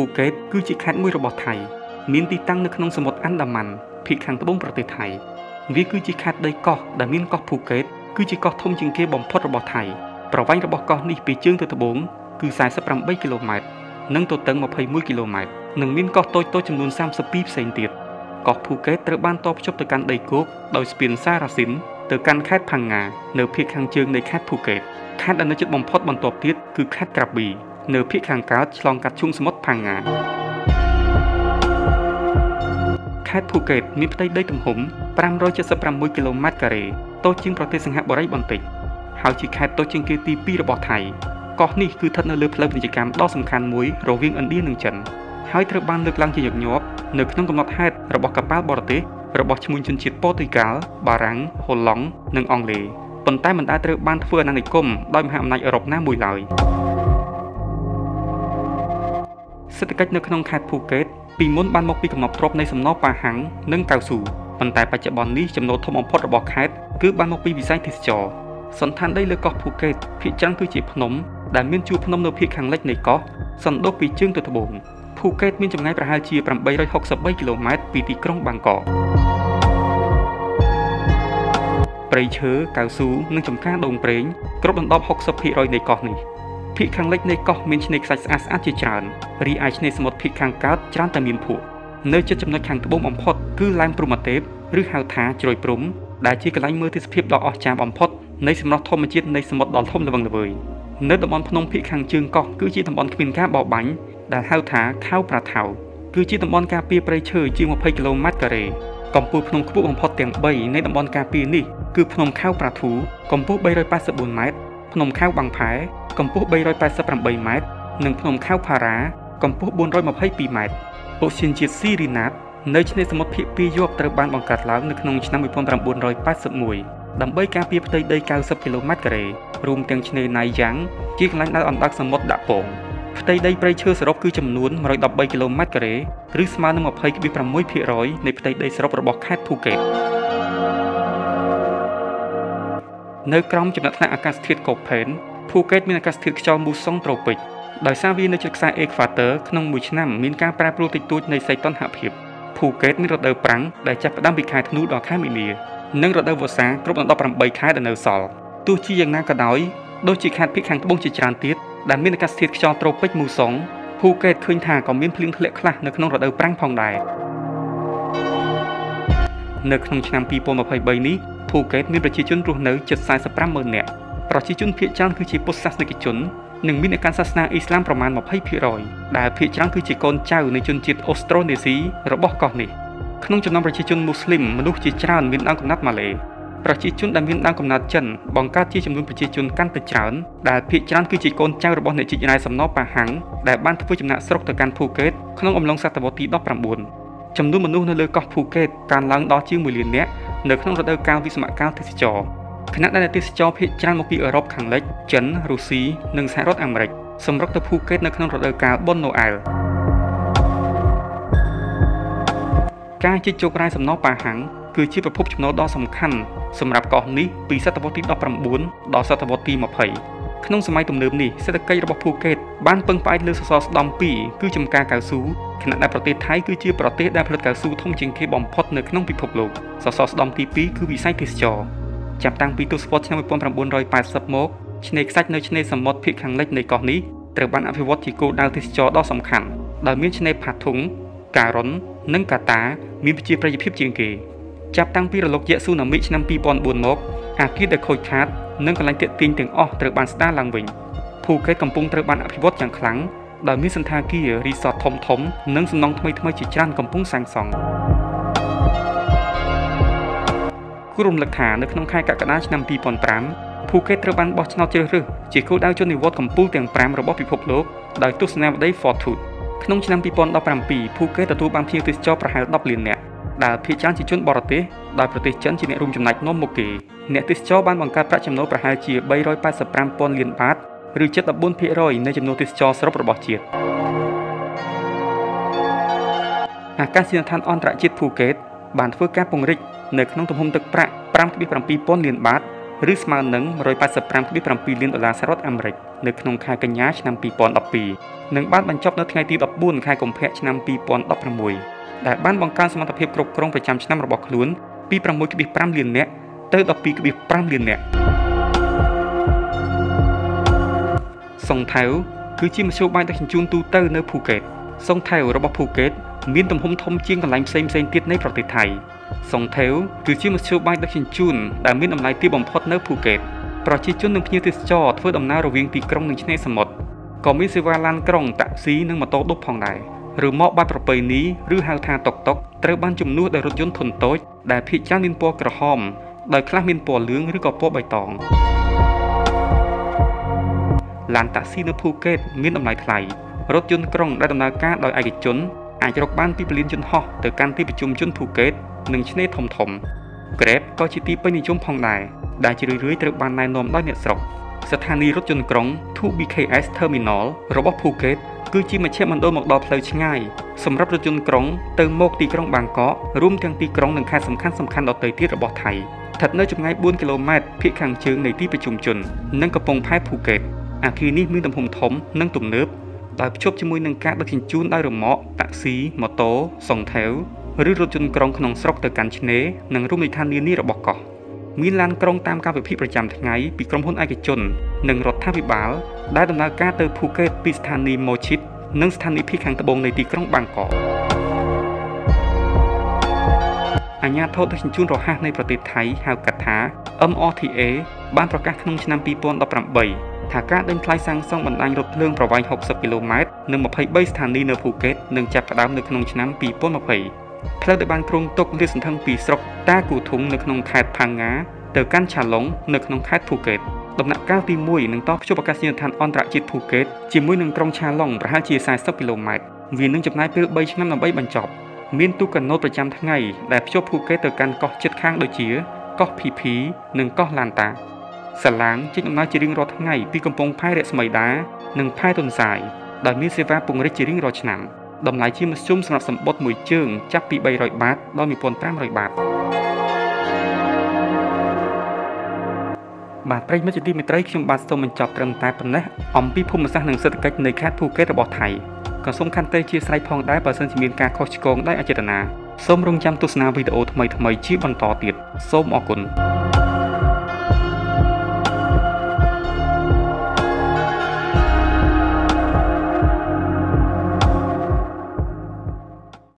ภูเก็ตคือจิตขันมวยระบบไทยมีตีตั้งในขนมสมุทรอันดามันผิดขังตะบงประเทศไทยวิคือจิตขันได้ก่อแต่มีก่อภูเก็ตคือจิตก่อท่องจิงเกย์บ่มพอระบบไทยประวัติระบบก่อหนีปีเชื่องตัวตะบงคือสายสับรำ8 กิโลเมตรนั่งตัวตึงมาพายมวยกิโลเมตรหนึ่งมีก่อโตโตจำนวน30%ติดก่อภูเก็ตเติบบ้านโตประชดต่อการได้โก๊กโดยสเปียนซาราสินต่อการแคดพังงาเนื้อผิดขังเชิงในแคดภูเก็ตแคดอันนั้นจะบ่มพอดบนตัวติดคือแคดกระบี่เนื้อพิกขังการลองกัดชุ่มสมดพังงาแคดภูเก็ตมีประเทศได้ถึงหุ่ม571 กิโลเมตรกะเรโตจึงประเทศสังหาบริบันติกหาจิแคดโตจึงเกตีปีระบบไทยก่อนนี้คือทัดเนื้อเลือดพลังกิจกรรมดอสำคัญมวยโรวิ่งอันดีหนึ่งจันหายเทอร์บานเลือกลังจีหยกยบเนื้อขนมกำลังแฮดระบบกระป๋าบอร์ติระบบชมุนชนชิดโปรตุเกสบารังโฮลองหนึ่งองเลปันใต้มันได้เทอร์บานเฟื่อนันนิคมโดยมหาอำนาจยุโรปหน้ามวยลอยเศรษฐกิจในขนมแคดภูเก็ตปีม้วนบานมกปีกำหนดครบในสำนักป่าหังเนื่องเก่าสู่ปัจจัยปัจจุบันนี้จำนวนทอมอมพอดระบบแคดคือบานมกปีวิสัยทิศจอสันทานได้เลือกเกาะภูเก็ตพิจังคือจีพนมแต่เมียนจูพนมเนื้อพิขังเล็กในเกาะสันโดปีเชื่องตัวทบงภูเก็ตมีจำนวนประชากร863 กิโลเมตรปีตีกรงบางกอกปริเชอเก่าสู่เนื่องจำกัดดงเปร่งครบดันดอบ60%ในเกาะนี้พิกขังเล็กในเกาะมีชนิดสัตว์อาศัยจีจานรีไอชนิดสมดพิกขังการ์ดจานตะมีนผุเนื้อจะจำนวนขังตะบงอมพอดคือลายปรุมาเทปหรือหาวท้าจอยปรุมได้จีกระไรมือที่สเปียบดอกออกจามอมพอดในสมรทมจิตในสมดดอนทมระวังระเบยเนื้อตะบอนพนมพิกขังจึงเกาะคือจีตะบอนขมินข้าบ่อบังได้หาวท้าข้าวปลาเถาคือจีตะบอนกาเปียไปเชยจีง100 กิโลเมตรกะเรกำปูพนมขบุอมพอดเตียงใบในตะบอนกาเปียนี่คือพนมข้าวปลาถูกำปู384 เมตรพนมข้าวบางแผกำปู388 เมตรหนึ่งพนมข้าวพารากำปู422 เมตรโอเชียนเจสซี่รีนัทในชนิดสมมติพิพิยบเติร์บานบังกัดล้างในขนมชนะ1981ดับเบิลการพิพิธได้90 กิโลเมตรเรรวมทั้งชนิดนายยังจีกลังได้อันดับสมมติดาปงพิพิธได้ไปเชื่อสรบคือจำนวน112 กิโลเมตรเรหรือสมานุมภัยกิบิประมุ่ยพิร้อยในพิพิธได้สรบระบบแคดภูเก็ตในกรมจัดหาอากาศเทียดกบเพนภูเก็ตมีอากาศถือจอมูซองโตรปิกโดยซาวีในจุดสายเอกฟาเตอร์ขนมบุชน้ำมีการแปรปรวนติดตัวในไซต้นหาเพียบภูเก็ตมีรถเดินปรังได้จับดั้มปีกไข่ธนูดอกข้ามอินเดียเนื่องรถเดินวัวสางครบอันดับประมาณใบไข่ดันเดินสอลตู้ชี้ยังน่ากระด้อยโดยจีแคทพิกแข่งบงจีจานติดดันมีอากาศถือจอโตรปิกมูซองภูเก็ตคืนทางของมีนพลิงทะเลคลาในขนมรถเดินปรังพองได้ในขนมชน้ำปีโปมาภัยใบนี้ภูเก็ตมีประชาชนรวมในจุดสายสัปดาห์เมื่อเนี่ยประชาชนเพียงจังคือจีพุทธศาสนิกชนหนึ่งมีในการศาสนาอิสลามประมาณ100%แต่เพียงจังคือจีกนเจ้าในชนจิตออสโตรเนซีระบบก่อนนี้ขนมจำนวนประชาชนมุสลิมมนุษย์จีจานมีดังกำนัดมาเลยประชาชนได้มีดังกำนัดจันบังการจีจำนวนประชาชนกันติดจานแต่เพียงจังคือจีกนเจ้าระบบในจิตนายสำนักป่าหังแต่บ้านผู้จำหน่ายสรุปต่อการภูเก็ตขนมอมลงสัตว์บัติดอกประบุนจำนวนมนุษย์ในเรือเกาะภูเก็ตการล้างดอจิ้งมือเลียนเนี้ยเหนือขนมระดับการวิสมาการเทศจอคณะได้ในติสจอพิจารณาปียุโรปขังเล็กจันรูซี1สหรัฐอเมริกสำหรับตะภูเก็ตในขนมรถเดินกาบอนโนไอล์การจิตโจกรายสำนักป่าหังคือชีพประพบจำนวนดอสำคัญสำหรับเกาะนี้ปีศตวรรษที่19ดอศตวรรษที่20ขนมสมัยตุ่มเดิมนี่เศรษฐกิจระบบภูเก็ตบ้านเปิงไปเลือสซอสดอมปีคือจำการกาซูขณะในประเทศไทยคือชีพประเทศได้ผลิตกาซูท่องจิงเคบอมพอดในขนมพิภพโลกสซอสดอมปีคือวิสัยทิสจอจับตั้งปีตุสปอร์ตชนบท1980 มกชนิดสัตว์ในชนิดสมมติพิขังเล็กในเกาะนี้เติบบันอภิวัตจิโกดาวทิสจอดอสำคัญโดยมีชนิดผัดถุงการร้อนนึ่งกาตามีวิจิประยิบจิงเกจับตั้งปีระลกเยซูนามิชนปี2004 มกอาคิดเดคอยคัดนั่งกำลังเตะตีนถึงอ้อเติร์บันสตาร์ลังวิงภูเก็ตกำปุงเติร์บันอภิวัตอย่างครั้งโดยมีสันทากีรีสอร์ทถมนั่งสนองทำไมจิตจันกำปุงสังสองกลุ่มหลักฐานในขนมไข่กะกะนาชนำปี2005ภูเก็ตเติร์บันบอชนอเจอร์จีโคได้จนในวอดกำปุงเตียงแปรมระบบพิภพโลกโดยตุสแนวได้ฟอร์ทูดขนมชนำ2018ภูเก็ตตะทูบางเพียงติดจอประหารดับเลียนเนี่ยดาวพิจารณาจิตชนบอร์เตดาวประเทศจันจีเนรุมจำนายนมโมเกเนติสจอบ้านบังการประจำโนประหารจี388 ปอนด์เลียนบาทหรือ7.4%ในจำนวนติสจอสรบระบอบจีดอาการสินธานอันตรจิตภูเก็ตบ้านเฟื่องแก้ปงริกเนื้อขนมตุ่มหงตึกประปรามที่มีปรำปีปอนด์เลียนบาทหรือสมาหนึ่ง185 ที่มีปรำปีเลียนดอลลาร์สหรัฐอเมริก ในขนมคายกัญญาชนำปีปอนดับปีหนึ่งบ้านบรรจบนัดไงตีดับบุญคายกลมเพะชนำปีปอนดับประมวยแต่บ้านบังการสมรรถเพียบกรบกรงประจำชนำระบบขลุ่นปีประมวยกบิบปรามเรียนเนะเติร์ดดับปีกบิบปรามเรียนเนะส่งแถวคือจิมโชว์ใบตะขินจูนตูเตอร์เนื้อภูเก็ตส่งแถวระบบภูเก็ตมีตำหงทอมเชียงกับลายเซมเซนติดในประเทศไทยส่งแถวคือจิมโชว์ใบตะขินจูนแต่มีตำลายที่บ่มพอดเนื้อภูเก็ตประชาชนหนึ่งพิจารณาเพื่อดำน้ำระเวียงตีกรงหนึ่งชนิดสมดก่อนมิสวาลันกรงตะซีหนึ่งมาโต๊ะดบผ่องใดหรือหม้อบ้านประเปยนี้หรือหาวทาตกตกเตอบ้านจุ่มนวดได้รถยนต์ทนโต๊ะได้พิจารณินปัวกระหอบได้คลามินปัวเหลืองหรือกระปัวใบตองลานตะซีเนื้อภูเก็ตมีน้ำลายไหลรถยนต์กรงได้ดำน้ำก้าโดยไอเกจนอาจจะรกบ้านที่เปลี่ยนจนห่อแต่การที่ประชุมจนภูเก็ตหนึ่งชนิดถมถมเกร็บก็ชิตีไปในช่วงผ่องใดได้จะเรื่อยๆเติบโตในนมได้เนื้อสดสถานีรถยนต์กรงทู BKS Terminal ระบบภูเก็ตคือจีมาเชื่อมันโดนหมอกดอเพลย์ง่ายสำหรับรถยนต์กรงเติมโมกตีกรงบางเกาะร่วมทั้งตีกรงหนึ่งคันสำคัญต่อเตยที่ระบบไทยถัดเนื้อจุดง่ายบุญกิโลเมตรพิคังเชิงในที่ประชุมชนนั่งกระปงพายภูเก็ตอาคีนี่มีตำหงถมนั่งตุ่มเนื้อแต่ชอบจมูกหนึ่งการตัดสินจูนได้หรือหมอตักซีมอโต้สองแถวหรือรถยนต์กรงขนมสดแต่การชนะนั่งร่วมในทางนี้นี่ระบบเกาะมีลานกรงตามการไปพิประจำทั้งไงปีกรมพลไอเกจนหนึ่งรถท่าพิบาลได้ดำเนินการเติมภูเก็ตปีสถานีโมชิตหนึ่งสถานีพิคังตะบงในตีกรงบางกอกอาญาโทษที่ชุนรอห้าในประเทศไทยหาวกัตถาMRTA บ้านประกาศขนมชนำปีปอนต่อปรับใบถากาเดินคลายสร้างซ่องบรรลัยรถเลื่องประวัย60กิโลเมตรหนึ่งมาพายใบสถานีเนอภูเก็ตหนึ่งจับประดามหนึ่งขนมชนำปีปอนมาพายพลเรือบางโครงตกเรือสันทังปีสกตากูทุงในขนมคายพังงาเติร์กันฉลองในขนมคายภูเก็ตดำนักก้าวตีมวยหนึ่งต่อช่วยประกาศยืนทานออนตรจิตภูเก็ตจีมวยหนึ่งกรงชาลองประหารจีสาย10กิโลเมตรวีนึงจับนายเปลือกใบชั้นนำใบบรรจบมีนตุกันโนประจำทั้งไงแต่ช่วยภูเก็ตเติร์กันก็จิตข้างโดยเชื้อก็ผีหนึ่งก็ลานตาสลางจีนำนายจีริงรอทั้งไงปีกำปงไพ่เด็ดสมัยด้าหนึ่งไพ่ต้นสายโดยมีเซวาปุงเรจีริงรอฉนำดำลายที่มาชุ่มสำหรับสมบทมวยเชิงจับปีใบรอยบาทโดยมีปนแต้มรอยบาทบาทประเทศมัจจุดีมิตรไทยคิมบาทโซมันจับตรึงตายปนและอมปีพุ่มมาสร้างหนังเศรษฐกิจในแคทภูเก็ตระบบไทยก่อนส่งคันเตยเชียร์ไซพองได้เปอร์เซ็นต์จีนการโคชโกงได้อาเจตนาส้มรงจำตุสนาวิดีโอทำไมชี้บอลต่อติดส้มอกุล